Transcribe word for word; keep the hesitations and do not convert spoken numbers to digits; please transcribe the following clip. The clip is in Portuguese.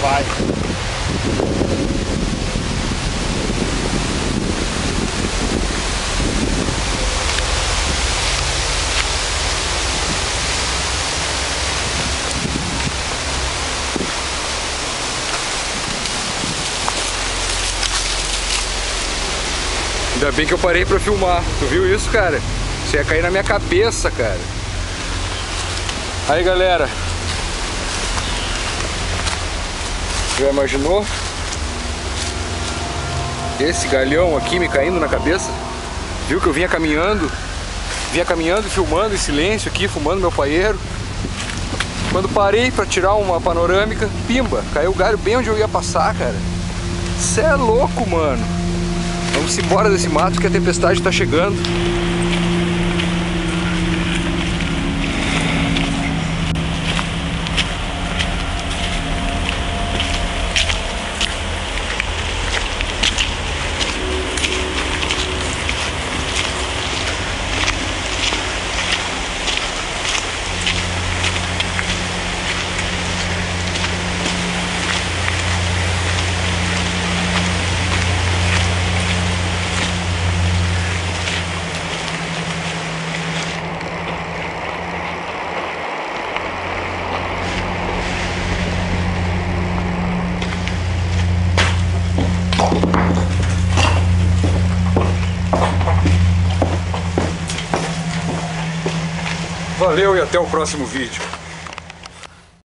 by. Ainda bem que eu parei pra filmar. Tu viu isso, cara? Isso ia cair na minha cabeça, cara. Aí, galera. Já imaginou? Esse galhão aqui me caindo na cabeça? Viu que eu vinha caminhando? Vinha caminhando, filmando em silêncio aqui, fumando meu paieiro. Quando parei pra tirar uma panorâmica, pimba, caiu o galho bem onde eu ia passar, cara. Cê é louco, mano. Vamos embora desse mato que a tempestade está chegando. Valeu e até o próximo vídeo.